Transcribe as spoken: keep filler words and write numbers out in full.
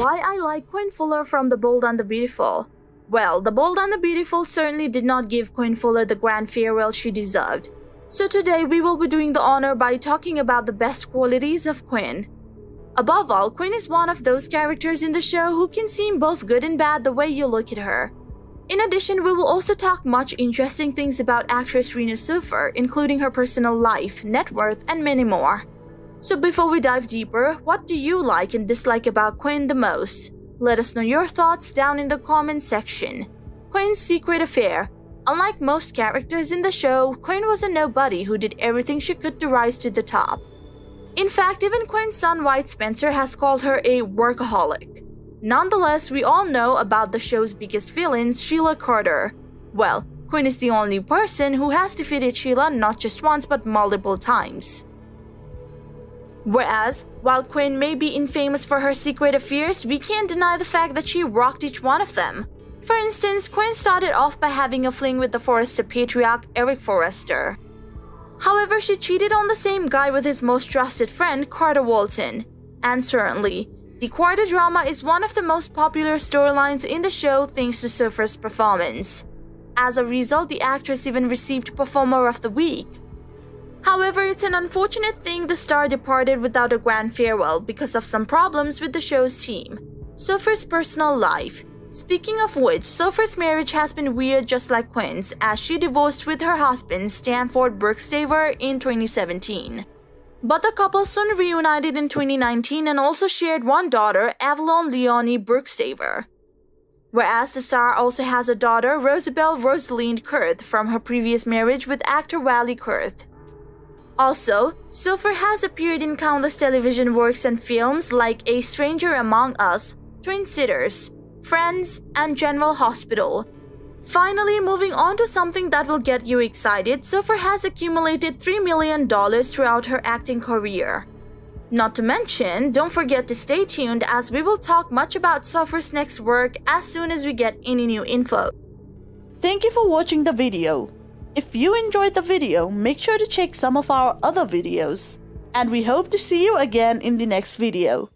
Why I like Quinn Fuller from The Bold and the Beautiful. Well, The Bold and the Beautiful certainly did not give Quinn Fuller the grand farewell she deserved. So today we will be doing the honor by talking about the best qualities of Quinn. Above all, Quinn is one of those characters in the show who can seem both good and bad the way you look at her. In addition, we will also talk much interesting things about actress Rena Sofer, including her personal life, net worth, and many more. So before we dive deeper, what do you like and dislike about Quinn the most? Let us know your thoughts down in the comment section. Quinn's secret affair. Unlike most characters in the show, Quinn was a nobody who did everything she could to rise to the top. In fact, even Quinn's son Wyatt Spencer has called her a workaholic. Nonetheless, we all know about the show's biggest villain, Sheila Carter. Well, Quinn is the only person who has defeated Sheila not just once but multiple times. Whereas, while Quinn may be infamous for her secret affairs, we can't deny the fact that she rocked each one of them. For instance, Quinn started off by having a fling with the Forrester patriarch Eric Forrester. However, she cheated on the same guy with his most trusted friend, Carter Walton. And certainly, the Carter drama is one of the most popular storylines in the show thanks to Sofer's performance. As a result, the actress even received Performer of the Week. However, it's an unfortunate thing the star departed without a grand farewell because of some problems with the show's team. Sofer's personal life. Speaking of which, Sofer's marriage has been weird just like Quinn's, as she divorced with her husband Stanford Brookstaver in twenty seventeen. But the couple soon reunited in twenty nineteen and also shared one daughter, Avalon Leonie Brookstaver. Whereas the star also has a daughter, Rosabelle Rosalind Kurth, from her previous marriage with actor Wally Kurth. Also, Sofer has appeared in countless television works and films like A Stranger Among Us, Twin Sitters, Friends, and General Hospital. Finally, moving on to something that will get you excited, Sofer has accumulated three million dollars throughout her acting career. Not to mention, don't forget to stay tuned as we will talk much about Sofer's next work as soon as we get any new info. Thank you for watching the video. If you enjoyed the video, make sure to check some of our other videos. And we hope to see you again in the next video.